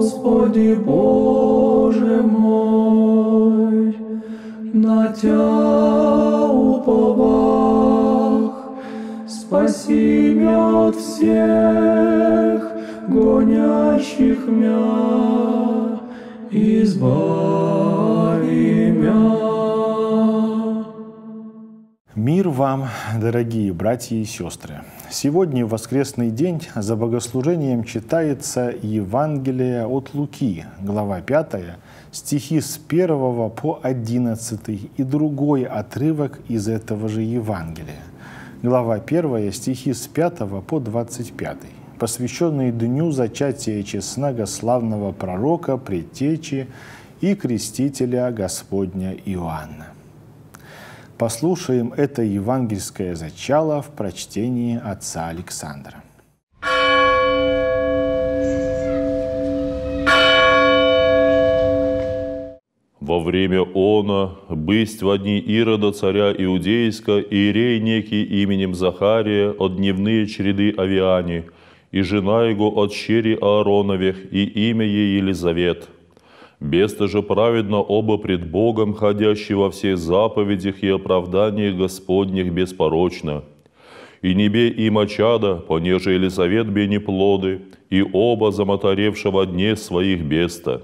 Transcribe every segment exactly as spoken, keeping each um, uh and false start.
Господи Боже мой, на Тя уповах, спаси меня от всех гонящих мя, избави мя. Мир вам, дорогие братья и сестры! Сегодня, в воскресный день, за богослужением читается Евангелие от Луки, глава пятая, стихи с первого по одиннадцатый и другой отрывок из этого же Евангелия. Глава первая, стихи с пятого по двадцать пятый, посвященные Дню зачатия честного славного пророка, предтечи и крестителя Господня Иоанна. Послушаем это евангельское зачало в прочтении отца Александра. Во время она, бысть во дни Ирода царя Иудейска, иерей некий именем Захария от дневные череды Авиани, и жена его от щери Аароновых, и имя ей Елисавет. Беста же праведно оба пред Богом, ходящие во всех заповедях и оправданиях Господних беспорочно. И небе им очада, понеже Елисавет бе не плоды, и оба замотаревши во дне своих беста.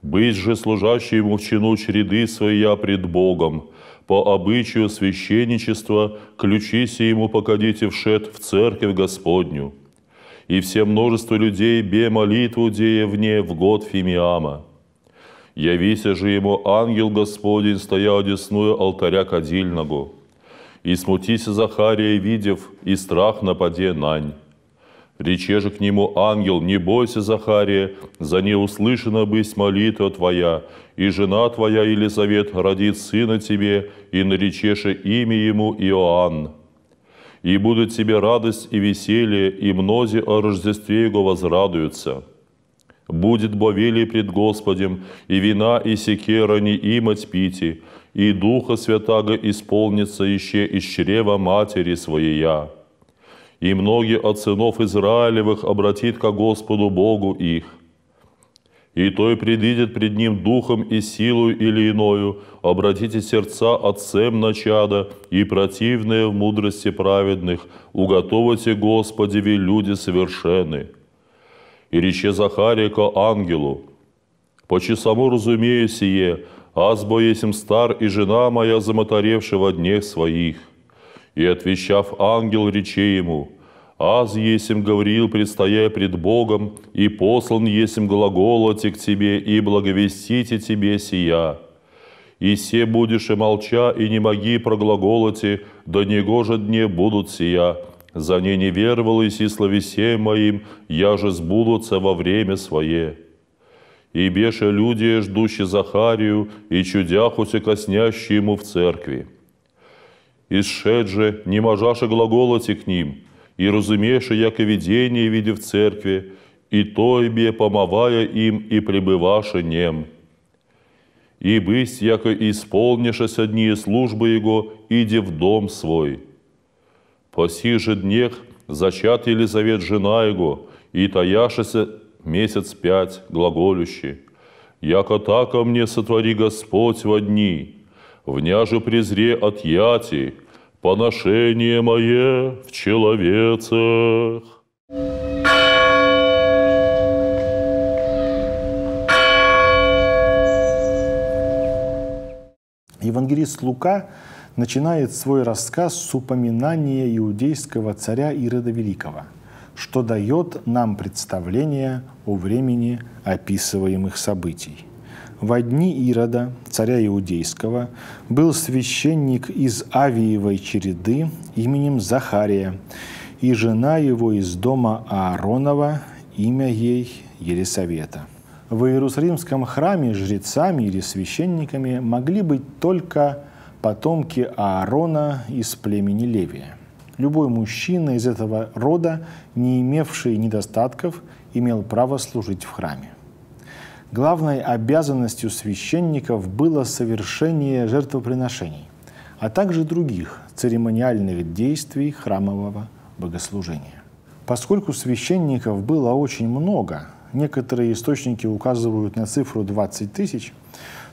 Быть же служащие ему в чину череды своя пред Богом, по обычаю священничества, ключися ему покадите вшед в церковь Господню. И все множество людей бе молитву деевне в год Фимиама. Явися же ему ангел Господень, стоя одесную алтаря кадильного. И смутися Захария, видев, и страх нападе нань. Рече же к нему ангел: не бойся, Захария, за не услышана бысть молитва твоя, и жена твоя Елисавет родит сына тебе, и наречеше имя ему Иоанн. И будет тебе радость и веселье, и мнози о Рождестве Его возрадуются. Будет бовелий пред Господем, и вина и секера не имать пити, и Духа Святаго исполнится еще из чрева матери своя. И многие от сынов Израилевых обратит ко Господу Богу их. И той предидет пред ним духом и силою или иною, обратите сердца отцем на чада, и противное в мудрости праведных, уготовите Господеве люди совершенны. И рече Захария ко ангелу: по часому разумею сие, аз бо есим стар, и жена моя замотаревши во днях своих. И отвещав ангел, рече ему: аз есим говорил, предстоя пред Богом, и послан есим глаголоте к тебе, и благовестите тебе сия. И се будешь и молча, и не моги проглаголоте, до него же дне будут сия. За не не веровалось и словесе моим, я же сбудутся во время свое. И беше люди, ждущие Захарию, и чудяхуся коснящие ему в церкви. Исшед же, не можаше глаголоте к ним, и разумеешь, яко видение видя в церкви, и тойбе помывая им, и пребываше нем. И бысть, яко исполнишься дни службы его, иди в дом свой. По сих же днех зачат Елисавет жена его, и таяшеся месяц пять, глаголющий: яко тако мне сотвори Господь во дни, вня же презре от яти, поношение мое в человецах. Евангелист Лука начинает свой рассказ с упоминания иудейского царя Ирода Великого, что дает нам представление о времени описываемых событий. Во дни Ирода, царя Иудейского, был священник из Авиевой череды именем Захария, и жена его из дома Ааронова, имя ей Елисавета. В Иерусалимском храме жрецами или священниками могли быть только потомки Аарона из племени Левия. Любой мужчина из этого рода, не имевший недостатков, имел право служить в храме. Главной обязанностью священников было совершение жертвоприношений, а также других церемониальных действий храмового богослужения. Поскольку священников было очень много, некоторые источники указывают на цифру двадцать тысяч,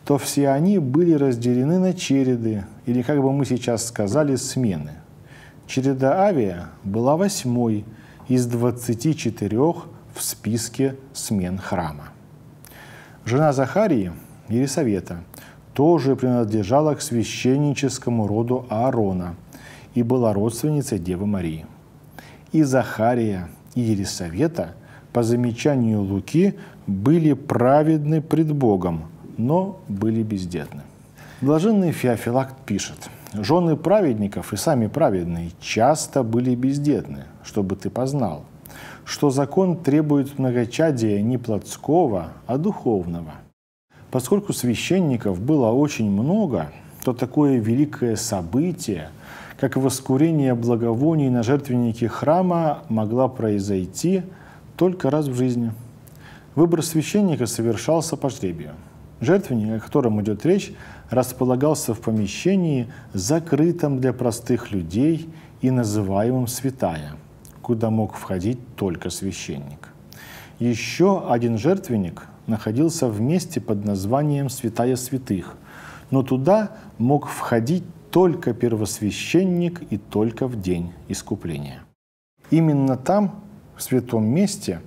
то все они были разделены на череды, или, как бы мы сейчас сказали, смены. Череда Авия была восьмой из двадцати четырёх в списке смен храма. Жена Захарии, Елисавета, тоже принадлежала к священническому роду Аарона и была родственницей Девы Марии. И Захария, и Елисавета, по замечанию Луки, были праведны пред Богом, но были бездетны. Блаженный Феофилакт пишет: «Жены праведников и сами праведные часто были бездетны, чтобы ты познал, что закон требует многочадия не плотского, а духовного». Поскольку священников было очень много, то такое великое событие, как воскурение благовоний на жертвеннике храма, могла произойти только раз в жизни. Выбор священника совершался по жребию. Жертвенник, о котором идет речь, располагался в помещении, закрытом для простых людей и называемом святая, куда мог входить только священник. Еще один жертвенник находился в месте под названием «Святая святых», но туда мог входить только первосвященник и только в день искупления. Именно там, в святом месте,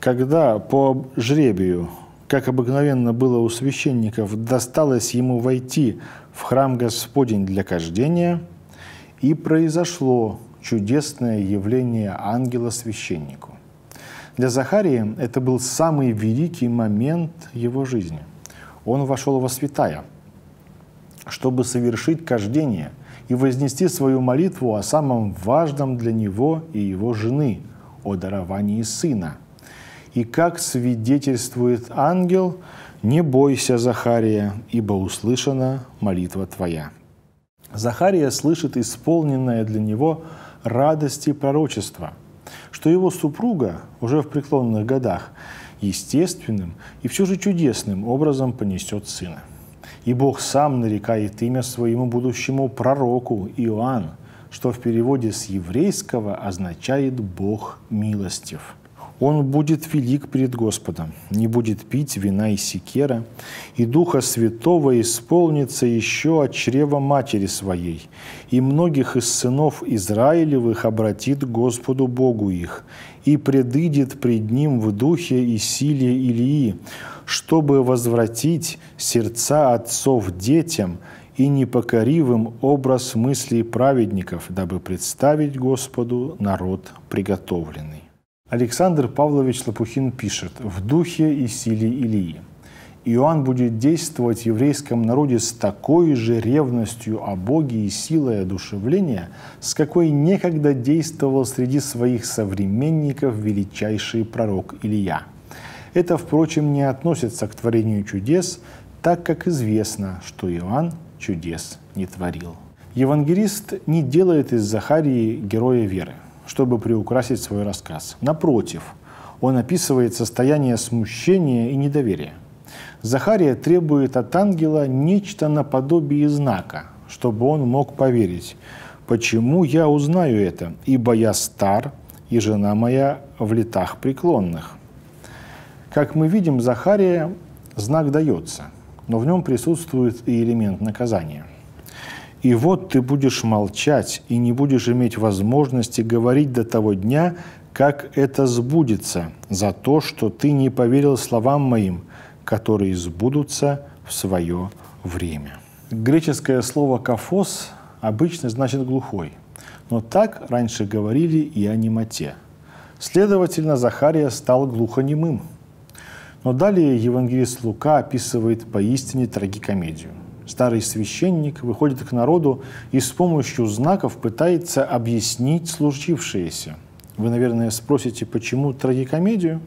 когда по жребию, как обыкновенно было у священников, досталось ему войти в храм Господень для кождения, и произошло чудесное явление ангела священнику. Для Захарии это был самый великий момент его жизни. Он вошел во святая, чтобы совершить кождение и вознести свою молитву о самом важном для него и его жены, о даровании сына. И как свидетельствует ангел: «Не бойся, Захария, ибо услышана молитва твоя». Захария слышит исполненное для него радости пророчество, что его супруга уже в преклонных годах естественным и все же чудесным образом понесет сына. И Бог сам нарекает имя своему будущему пророку Иоанн, что в переводе с еврейского означает «Бог милостив». «Он будет велик пред Господом, не будет пить вина и секера, и Духа Святого исполнится еще от чрева матери своей, и многих из сынов Израилевых обратит Господу Богу их, и предыдет пред Ним в духе и силе Илии, чтобы возвратить сердца отцов детям и непокоривым образ мыслей праведников, дабы представить Господу народ приготовленный». Александр Павлович Лопухин пишет: «В духе и силе Илии. Иоанн будет действовать в еврейском народе с такой же ревностью о Боге и силой одушевления, с какой некогда действовал среди своих современников величайший пророк Илия. Это, впрочем, не относится к творению чудес, так как известно, что Иоанн чудес не творил». Евангелист не делает из Захарии героя веры, чтобы приукрасить свой рассказ. Напротив, он описывает состояние смущения и недоверия. Захария требует от ангела нечто наподобие знака, чтобы он мог поверить. «Почему я узнаю это? Ибо я стар, и жена моя в летах преклонных». Как мы видим, Захария знак дается, но в нем присутствует и элемент наказания. «И вот ты будешь молчать и не будешь иметь возможности говорить до того дня, как это сбудется, за то, что ты не поверил словам моим, которые сбудутся в свое время». Греческое слово «кафос» обычно значит «глухой», но так раньше говорили и о немоте. Следовательно, Захария стал глухонемым. Но далее евангелист Лука описывает поистине трагикомедию. Старый священник выходит к народу и с помощью знаков пытается объяснить случившееся. Вы, наверное, спросите, почему трагикомедию?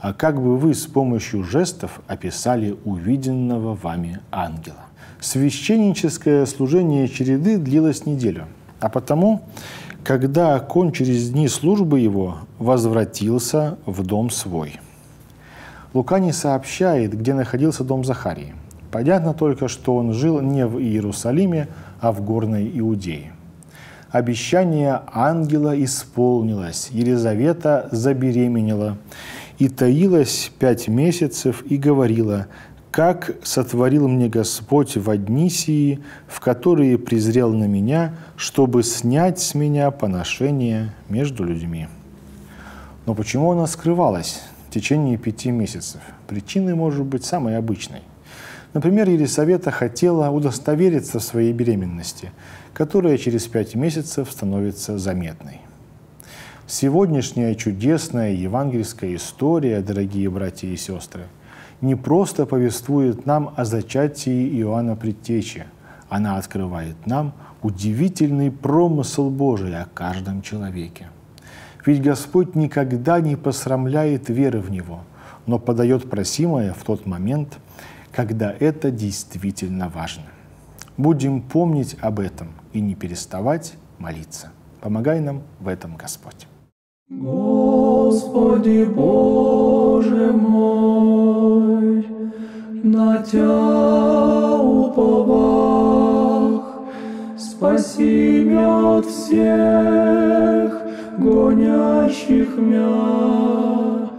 А как бы вы с помощью жестов описали увиденного вами ангела? Священническое служение череды длилось неделю, а потому, когда окончились дни службы его, возвратился в дом свой. Лука не сообщает, где находился дом Захарии. Понятно только, что он жил не в Иерусалиме, а в Горной Иудее. Обещание ангела исполнилось, Елисавета забеременела, и таилась пять месяцев, и говорила: «Как сотворил мне Господь во дни сии, в которые презрел на меня, чтобы снять с меня поношение между людьми». Но почему она скрывалась в течение пяти месяцев? Причиной может быть самой обычной. Например, Елисавета хотела удостовериться в своей беременности, которая через пять месяцев становится заметной. Сегодняшняя чудесная евангельская история, дорогие братья и сестры, не просто повествует нам о зачатии Иоанна Предтечи, она открывает нам удивительный промысел Божий о каждом человеке. Ведь Господь никогда не посрамляет веры в Него, но подает просимое в тот момент, когда это действительно важно. Будем помнить об этом и не переставать молиться. Помогай нам в этом, Господь. Господи Боже мой, на Тя уповах, спаси меня от всех гонящих меня,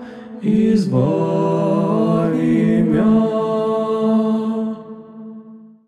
избави меня.